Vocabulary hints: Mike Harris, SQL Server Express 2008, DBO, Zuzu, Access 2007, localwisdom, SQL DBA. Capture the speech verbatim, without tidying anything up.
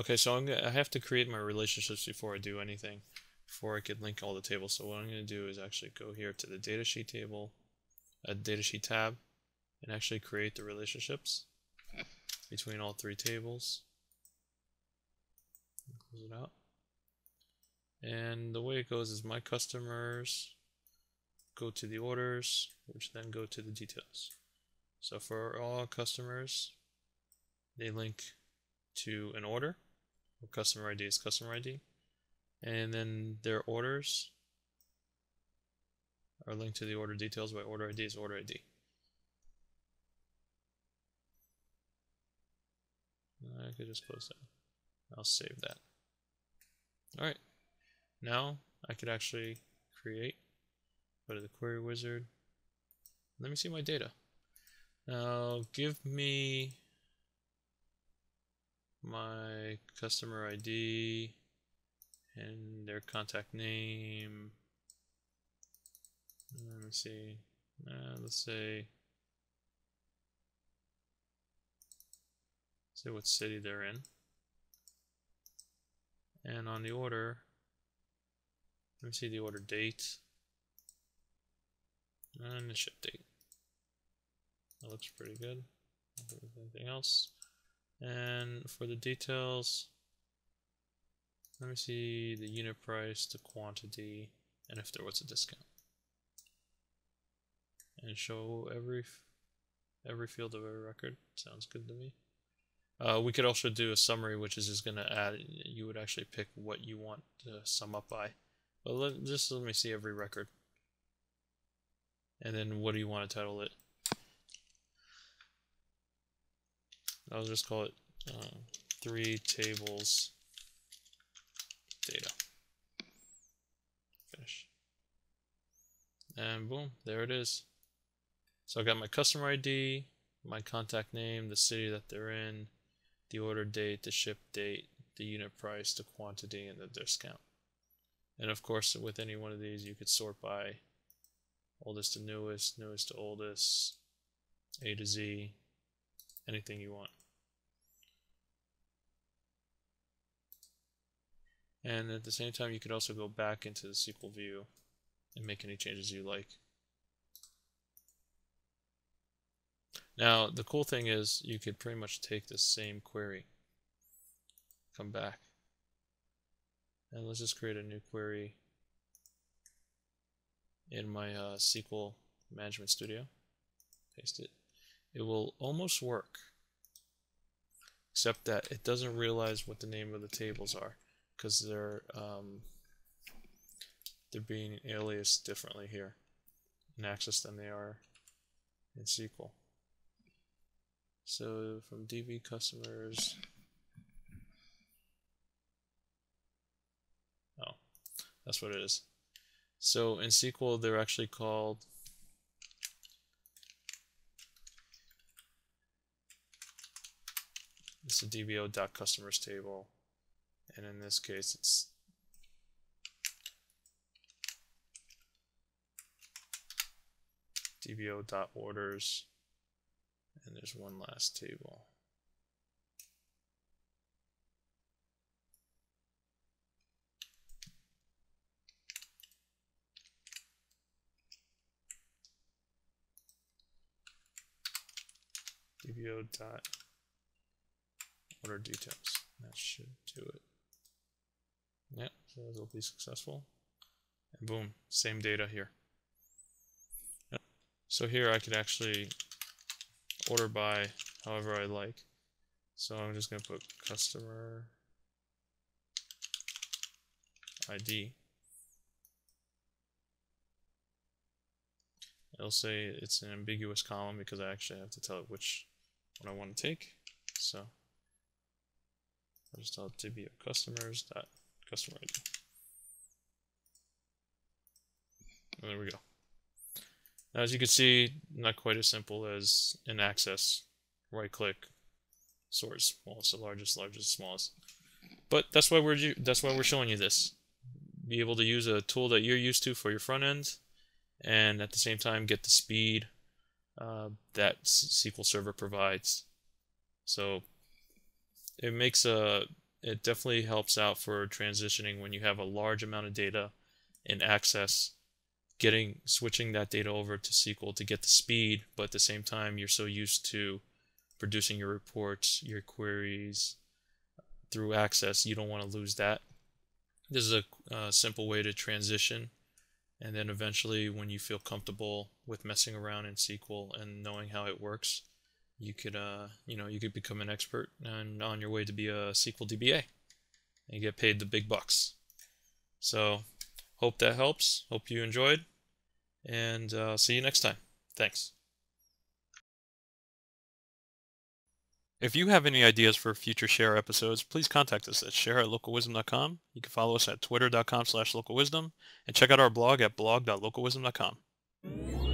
Okay, so I'm gonna, I have to create my relationships before I do anything, before I could link all the tables. So what I'm going to do is actually go here to the datasheet table, a datasheet tab, and actually create the relationships between all three tables. Close it out. And the way it goes is my customers go to the orders, which then go to the details. So for all customers, they link to an order, where customer I D is customer I D, and then their orders are linked to the order details by order I D is order I D. I could just close that. I'll save that. All right. Now I could actually create, go to the query wizard. Let me see my data. Now give me my customer I D and their contact name. Let me see. Uh, let's say, say what city they're in. And on the order, let me see the order date and the ship date. That looks pretty good. Anything else? And for the details, let me see the unit price, the quantity, and if there was a discount. And show every every field of every record. Sounds good to me. Uh, we could also do a summary, which is just going to add. You would actually pick what you want to sum up by. But let, just let me see every record. And then what do you want to title it? I'll just call it uh, three tables data. Finish. And boom, there it is. So I got my customer I D, my contact name, the city that they're in, the order date, the ship date, the unit price, the quantity, and the discount. And of course, with any one of these, you could sort by oldest to newest, newest to oldest, A to Z, anything you want. And at the same time, you could also go back into the S Q L view and make any changes you like. Now, the cool thing is you could pretty much take the same query, come back, and let's just create a new query in my uh, S Q L Management Studio. Paste it. It will almost work, except that it doesn't realize what the name of the tables are, because they're um, they're being aliased differently here in Access than they are in S Q L. So from D B customers, oh, that's what it is. So in S Q L, they're actually called it's a D B O dot customers table, and in this case it's D B O dot orders, and there's one last table. D B O dot order details. That should do it. Yeah, so it'll be successful. And boom, same data here. So here I could actually order by however I like. So I'm just going to put customer I D. It'll say it's an ambiguous column because I actually have to tell it which one I want to take. So I'll just tell it to be a customers dot customer I D. And there we go. Now, as you can see, not quite as simple as in Access, right-click, sort smallest to largest, largest to smallest. But that's why we're that's why we're showing you this. Be able to use a tool that you're used to for your front end, and at the same time get the speed uh, that S Q L Server provides. So it makes a it definitely helps out for transitioning when you have a large amount of data and access, getting switching that data over to S Q L to get the speed, but at the same time you're so used to producing your reports, your queries through Access, you don't want to lose that. This is a uh, simple way to transition, and then eventually when you feel comfortable with messing around in S Q L and knowing how it works, you could uh, you know, you could become an expert and on your way to be a S Q L D B A and get paid the big bucks. So hope that helps, hope you enjoyed, and uh, see you next time. Thanks. If you have any ideas for future Share episodes, please contact us at share at localwisdom dot com. You can follow us at twitter dot com slash localwisdom, and check out our blog at blog dot localwisdom dot com.